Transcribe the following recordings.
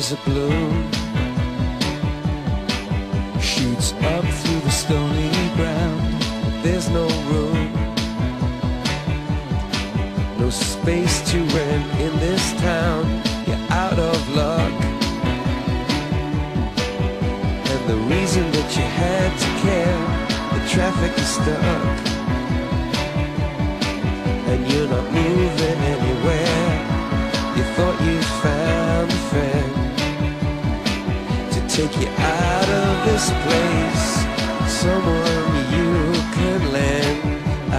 is a blue, shoots up through the stony ground. There's no room, no space to rent in this town. You're out of luck, and the reason that you had to care, the traffic is stuck, and you're not moving anywhere. You thought you found a friend to take you out of this place, someone you could lend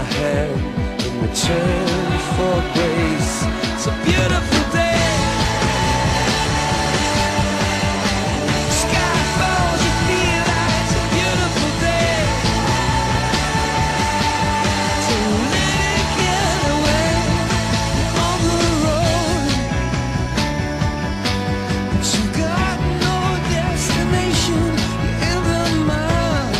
a hand in return for grace. It's a beautiful day. Sky falls with neon lights. It's a beautiful day to let it get away. You're on the road, but you got no destination. You're in the mud,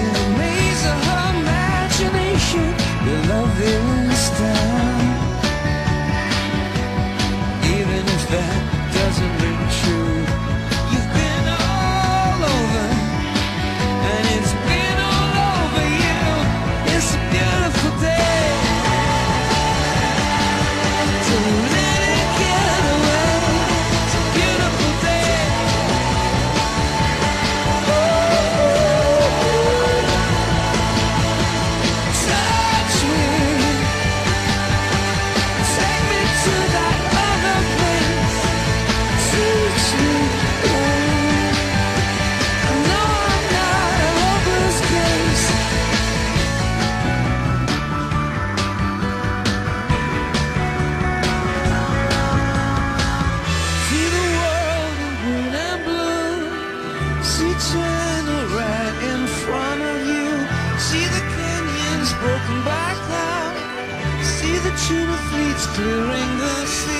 in the maze of her imagination. You love this town, even if that doesn't ring true. You've been all over, and it's been all over you. It's a beautiful day to let it get away. It's a beautiful day. Touch me, take me to that other place. Teach me, I know I'm not a hopeless case. See the world when I'm blue. See China right in front of you. See the canyons broken by cloud. See the tuna fleets clearing the sea.